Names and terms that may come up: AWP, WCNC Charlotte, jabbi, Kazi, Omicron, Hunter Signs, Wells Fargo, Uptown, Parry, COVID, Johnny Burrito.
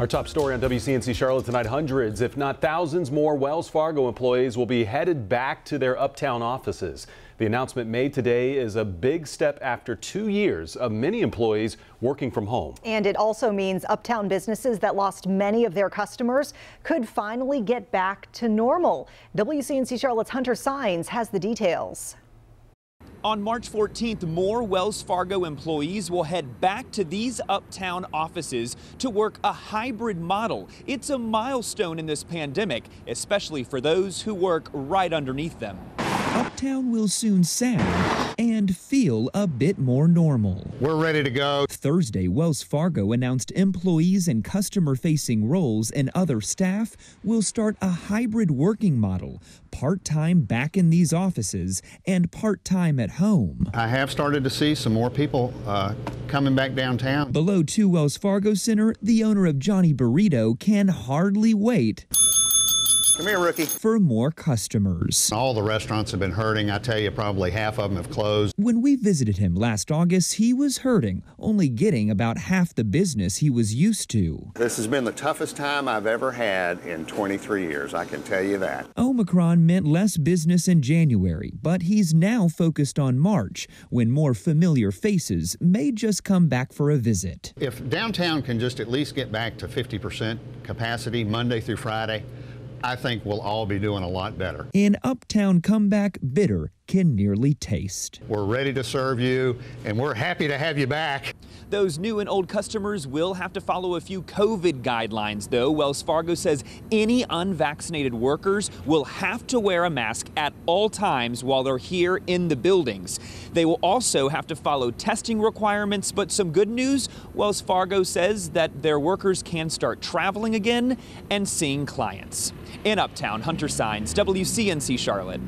Our top story on WCNC Charlotte tonight, hundreds, if not thousands more Wells Fargo employees will be headed back to their uptown offices. The announcement made today is a big step after 2 years of many employees working from home. And it also means uptown businesses that lost many of their customers could finally get back to normal. WCNC Charlotte's Hunter Signs has the details. On March 14th, more Wells Fargo employees will head back to these uptown offices to work a hybrid model. It's a milestone in this pandemic, especially for those who work right underneath them. Uptown will soon sound and feel a bit more normal. We're ready to go. Thursday, Wells Fargo announced employees in customer-facing roles and other staff will start a hybrid working model, part-time back in these offices and part-time at home. I have started to see some more people coming back downtown. Below 2 Wells Fargo Center, the owner of Johnny Burrito can hardly wait. Come here, rookie. For more customers. All the restaurants have been hurting. I tell you, probably half of them have closed. When we visited him last August, he was hurting, only getting about half the business he was used to. This has been the toughest time I've ever had in 23 years, I can tell you that. Omicron meant less business in January, but he's now focused on March, when more familiar faces may just come back for a visit. If downtown can just at least get back to 50% capacity Monday through Friday, I think we'll all be doing a lot better. An uptown comeback bitter can nearly taste. We're ready to serve you, and we're happy to have you back. Those new and old customers will have to follow a few COVID guidelines, though. Wells Fargo says any unvaccinated workers will have to wear a mask at all times while they're here in the buildings. They will also have to follow testing requirements, but some good news, Wells Fargo says that their workers can start traveling again and seeing clients. In Uptown, Hunter Signs, WCNC Charlotte.